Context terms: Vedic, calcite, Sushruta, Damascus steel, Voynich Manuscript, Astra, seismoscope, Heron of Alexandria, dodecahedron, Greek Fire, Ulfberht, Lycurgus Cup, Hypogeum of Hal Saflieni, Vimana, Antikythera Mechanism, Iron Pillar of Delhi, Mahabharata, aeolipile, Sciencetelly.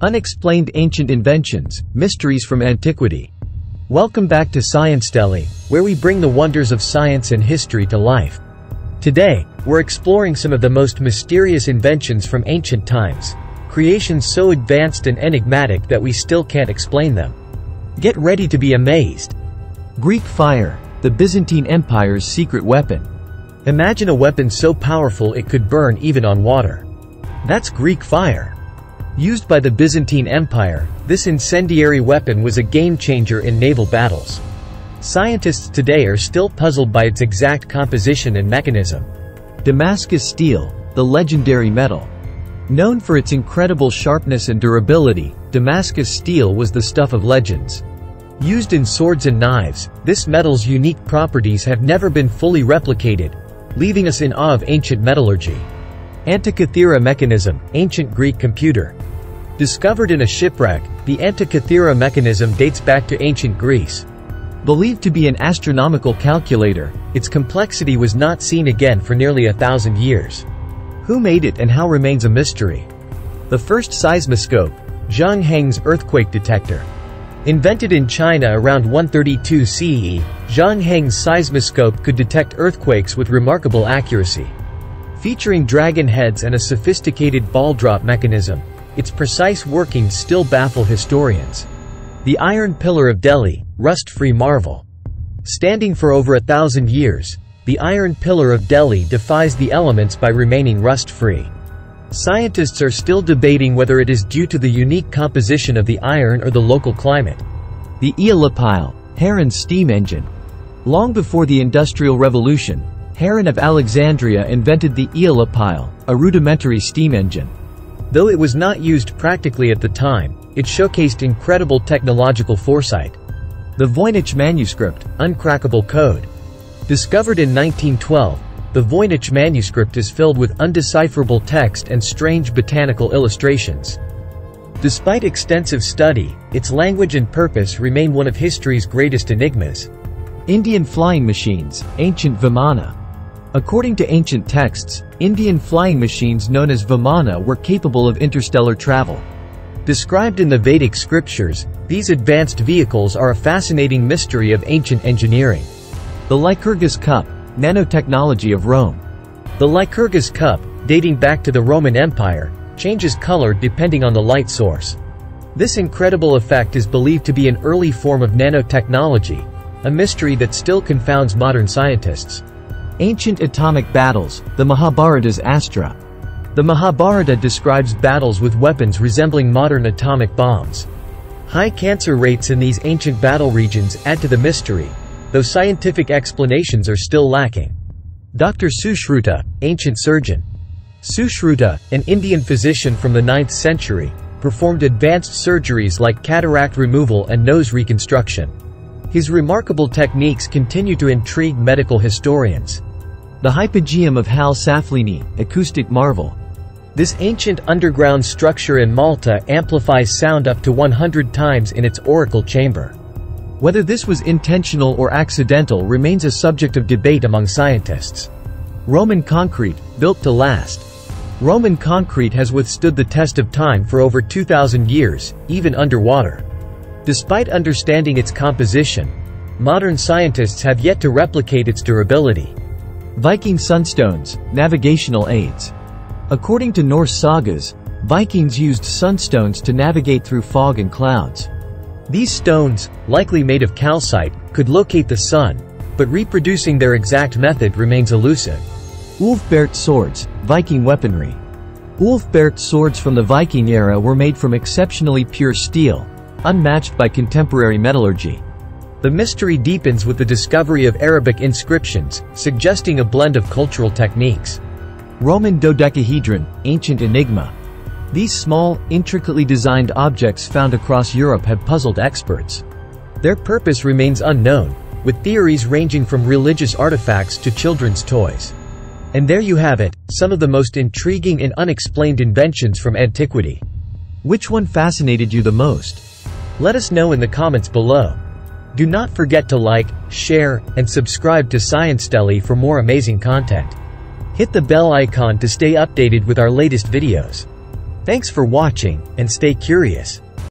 Unexplained Ancient Inventions, Mysteries from Antiquity. Welcome back to Sciencetelly, where we bring the wonders of science and history to life. Today, we're exploring some of the most mysterious inventions from ancient times, creations so advanced and enigmatic that we still can't explain them. Get ready to be amazed. Greek Fire, the Byzantine Empire's secret weapon. Imagine a weapon so powerful it could burn even on water. That's Greek Fire. Used by the Byzantine Empire, this incendiary weapon was a game-changer in naval battles. Scientists today are still puzzled by its exact composition and mechanism. Damascus steel, the legendary metal. Known for its incredible sharpness and durability, Damascus steel was the stuff of legends. Used in swords and knives, this metal's unique properties have never been fully replicated, leaving us in awe of ancient metallurgy. Antikythera mechanism, ancient Greek computer. Discovered in a shipwreck, the Antikythera mechanism dates back to ancient Greece. Believed to be an astronomical calculator, its complexity was not seen again for nearly 1,000 years. Who made it and how remains a mystery. The first seismoscope, Zheng Heng's earthquake detector. Invented in China around 132 CE, Zheng Heng's seismoscope could detect earthquakes with remarkable accuracy. Featuring dragon heads and a sophisticated ball drop mechanism, its precise workings still baffle historians. The Iron Pillar of Delhi, rust-free marvel. Standing for over 1,000 years, the Iron Pillar of Delhi defies the elements by remaining rust-free. Scientists are still debating whether it is due to the unique composition of the iron or the local climate. The aeolipile, Heron's steam engine. Long before the Industrial Revolution, Heron of Alexandria invented the aeolipile, a rudimentary steam engine. Though it was not used practically at the time, it showcased incredible technological foresight. The Voynich Manuscript, uncrackable code. Discovered in 1912, the Voynich manuscript is filled with undecipherable text and strange botanical illustrations. Despite extensive study, its language and purpose remain one of history's greatest enigmas. Indian flying machines, ancient Vimana. According to ancient texts, Indian flying machines known as Vimana were capable of interstellar travel. Described in the Vedic scriptures, these advanced vehicles are a fascinating mystery of ancient engineering. The Lycurgus Cup, nanotechnology of Rome. The Lycurgus Cup, dating back to the Roman Empire, changes color depending on the light source. This incredible effect is believed to be an early form of nanotechnology, a mystery that still confounds modern scientists. Ancient atomic battles, the Mahabharata's Astra. The Mahabharata describes battles with weapons resembling modern atomic bombs. High cancer rates in these ancient battle regions add to the mystery, though scientific explanations are still lacking. Dr. Sushruta, ancient surgeon. Sushruta, an Indian physician from the 9th century, performed advanced surgeries like cataract removal and nose reconstruction. His remarkable techniques continue to intrigue medical historians. The Hypogeum of Hal Saflieni, acoustic marvel. This ancient underground structure in Malta amplifies sound up to 100 times in its oracle chamber. Whether this was intentional or accidental remains a subject of debate among scientists. Roman concrete, built to last. Roman concrete has withstood the test of time for over 2,000 years, even underwater. Despite understanding its composition, modern scientists have yet to replicate its durability. Viking sunstones, navigational aids. According to Norse sagas, Vikings used sunstones to navigate through fog and clouds. These stones, likely made of calcite, could locate the sun, but reproducing their exact method remains elusive. Ulfberht swords, Viking weaponry. Ulfberht swords from the Viking era were made from exceptionally pure steel, unmatched by contemporary metallurgy. The mystery deepens with the discovery of Arabic inscriptions, suggesting a blend of cultural techniques. Roman dodecahedron, ancient enigma. These small, intricately designed objects found across Europe have puzzled experts. Their purpose remains unknown, with theories ranging from religious artifacts to children's toys. And there you have it, some of the most intriguing and unexplained inventions from antiquity. Which one fascinated you the most? Let us know in the comments below. Do not forget to like, share, and subscribe to Sciencetelly for more amazing content. Hit the bell icon to stay updated with our latest videos. Thanks for watching, and stay curious.